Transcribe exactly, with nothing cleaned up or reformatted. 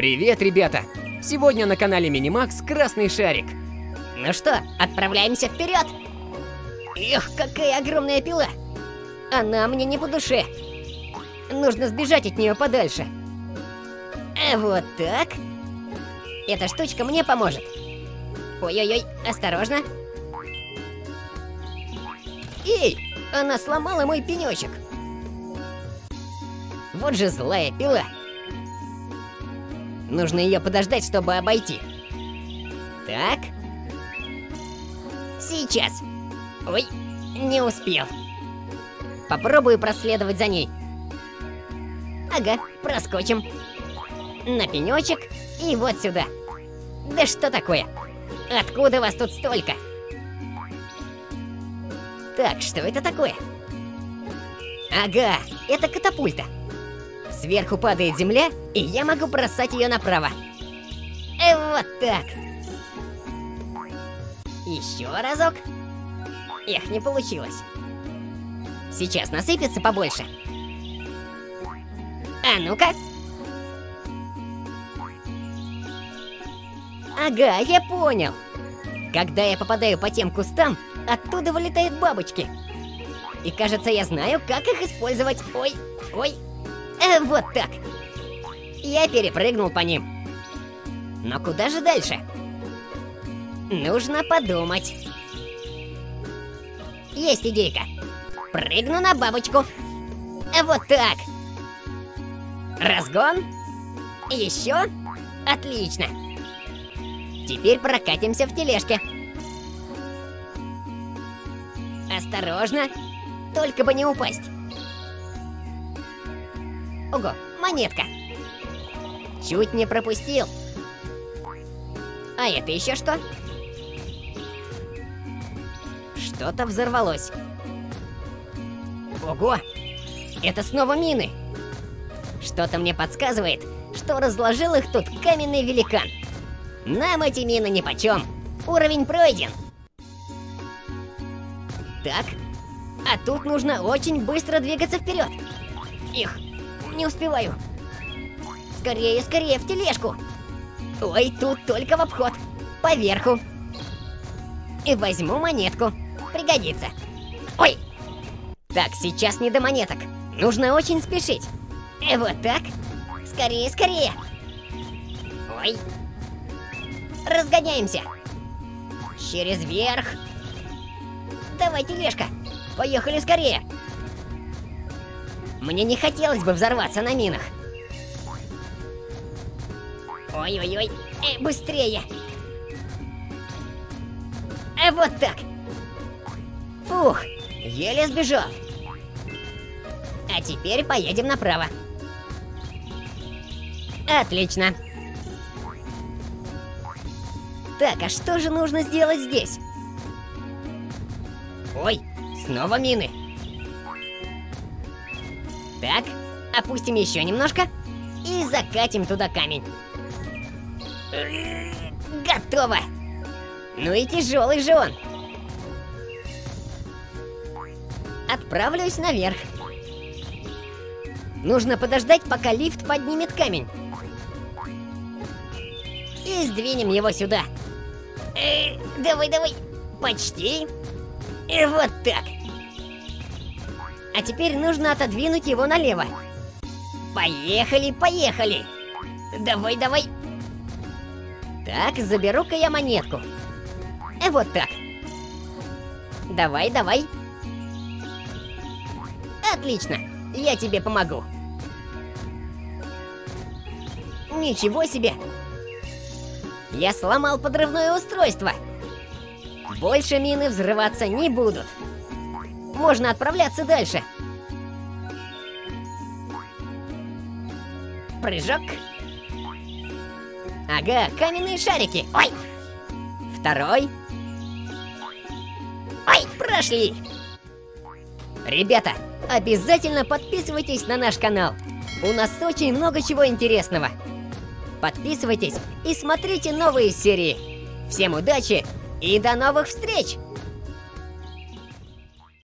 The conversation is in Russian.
Привет, ребята! Сегодня на канале MiniMax красный шарик. Ну что, отправляемся вперед! Эх, какая огромная пила! Она мне не по душе. Нужно сбежать от нее подальше. А вот так. Эта штучка мне поможет. Ой-ой-ой, осторожно. Эй, она сломала мой пенечек. Вот же злая пила. Нужно ее подождать, чтобы обойти. Так. Сейчас. Ой, не успел. Попробую проследовать за ней. Ага, проскочим. На пенечек и вот сюда. Да что такое? Откуда вас тут столько? Так, что это такое? Ага, это катапульта. Сверху падает земля, и я могу бросать ее направо. И вот так. Еще разок. Эх, не получилось. Сейчас насыпется побольше. А ну-ка. Ага, я понял. Когда я попадаю по тем кустам, оттуда вылетают бабочки. И кажется, я знаю, как их использовать. Ой, ой. Э, вот так. Я перепрыгнул по ним. Но куда же дальше? Нужно подумать. Есть идейка. Прыгну на бабочку. Э, вот так. Разгон. Еще. Отлично. Теперь прокатимся в тележке. Осторожно, только бы не упасть. Ого, монетка. Чуть не пропустил. А это еще что? Что-то взорвалось. Ого, это снова мины. Что-то мне подсказывает, что разложил их тут каменный великан. Нам эти мины нипочем. Уровень пройден. Так. А тут нужно очень быстро двигаться вперед. Их, не успеваю. Скорее, скорее, в тележку. Ой, тут только в обход. Поверху. И возьму монетку. Пригодится. Ой! Так, сейчас не до монеток. Нужно очень спешить. И вот так. Скорее, скорее. Ой. Разгоняемся. Через верх. Давай, тележка. Поехали скорее. Мне не хотелось бы взорваться на минах. Ой-ой-ой. Э, быстрее. Э, вот так. Фух. Еле сбежал. А теперь поедем направо. Отлично. Так, а что же нужно сделать здесь? Ой, снова мины. Так, опустим еще немножко и закатим туда камень. Готово! Ну и тяжелый же он. Отправлюсь наверх. Нужно подождать, пока лифт поднимет камень. И сдвинем его сюда. Э, давай, давай. Почти. И вот так. А теперь нужно отодвинуть его налево. Поехали, поехали. Давай, давай. Так, заберу-ка я монетку. Э, вот так. Давай, давай. Отлично. Я тебе помогу. Ничего себе. Я сломал подрывное устройство. Больше мины взрываться не будут. Можно отправляться дальше. Прыжок. Ага, каменные шарики. Ой! Второй. Ой, прошли! Ребята, обязательно подписывайтесь на наш канал. У нас очень много чего интересного. Подписывайтесь и смотрите новые серии. Всем удачи и до новых встреч!